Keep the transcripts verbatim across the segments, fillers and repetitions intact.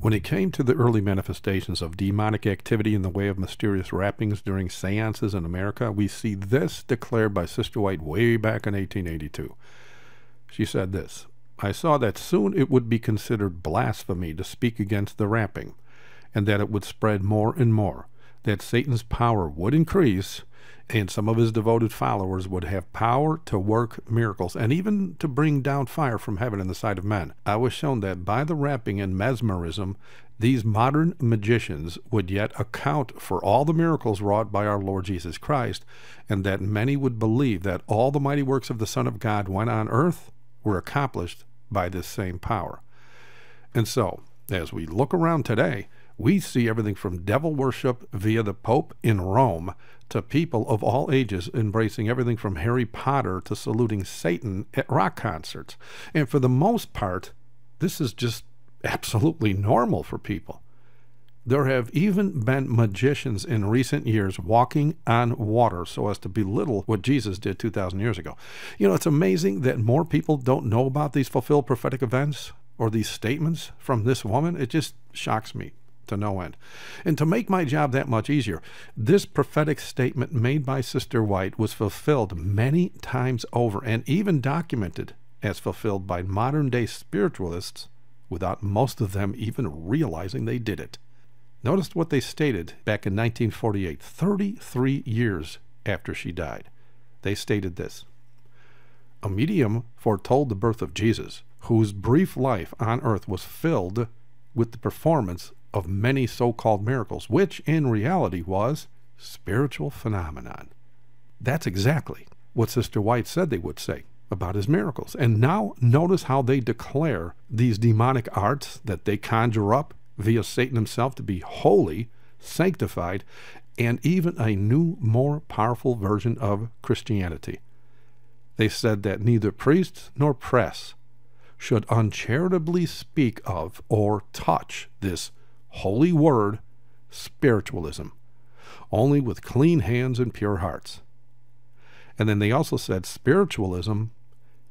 When it came to the early manifestations of demonic activity in the way of mysterious rappings during seances in America, we see this declared by Sister White way back in eighteen eighty-two. She said this, "I saw that soon it would be considered blasphemy to speak against the rapping, and that it would spread more and more, that Satan's power would increase, and some of his devoted followers would have power to work miracles, and even to bring down fire from heaven in the sight of men. I was shown that by the rapping and mesmerism, these modern magicians would yet account for all the miracles wrought by our Lord Jesus Christ, and that many would believe that all the mighty works of the Son of God when on earth were accomplished by this same power." And so, as we look around today, we see everything from devil worship via the Pope in Rome to people of all ages embracing everything from Harry Potter to saluting Satan at rock concerts. And for the most part, this is just absolutely normal for people. There have even been magicians in recent years walking on water so as to belittle what Jesus did two thousand years ago. You know, it's amazing that more people don't know about these fulfilled prophetic events or these statements from this woman. It just shocks me to no end. And to make my job that much easier, this prophetic statement made by Sister White was fulfilled many times over and even documented as fulfilled by modern-day spiritualists without most of them even realizing they did it. Notice what they stated back in nineteen forty-eight, thirty-three years after she died. They stated this, "A medium foretold the birth of Jesus, whose brief life on earth was filled with the performance of many so-called miracles, which in reality was spiritual phenomenon." That's exactly what Sister White said they would say about his miracles. And now notice how they declare these demonic arts that they conjure up via Satan himself to be holy, sanctified, and even a new, more powerful version of Christianity. They said that neither priests nor press should uncharitably speak of or touch this holy word, spiritualism, only with clean hands and pure hearts. And then they also said spiritualism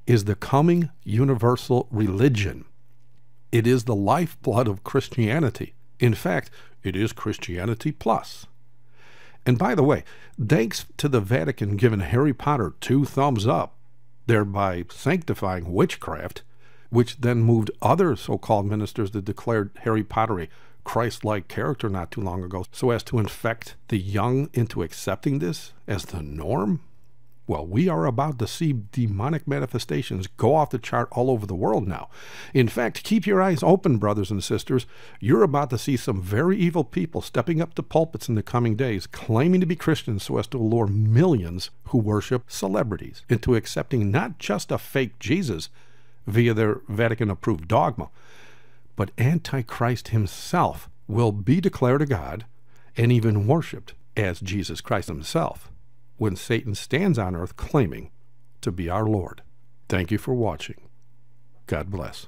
is the coming universal religion. It is the lifeblood of Christianity. In fact, it is Christianity plus. And by the way, thanks to the Vatican giving Harry Potter two thumbs up, thereby sanctifying witchcraft, which then moved other so-called ministers that declared Harry Potter a Christ-like character not too long ago, so as to infect the young into accepting this as the norm? Well, we are about to see demonic manifestations go off the chart all over the world now. In fact, keep your eyes open, brothers and sisters. You're about to see some very evil people stepping up to pulpits in the coming days, claiming to be Christians so as to allure millions who worship celebrities into accepting not just a fake Jesus via their Vatican-approved dogma, but Antichrist himself will be declared a god and even worshipped as Jesus Christ himself when Satan stands on earth claiming to be our Lord. Thank you for watching. God bless.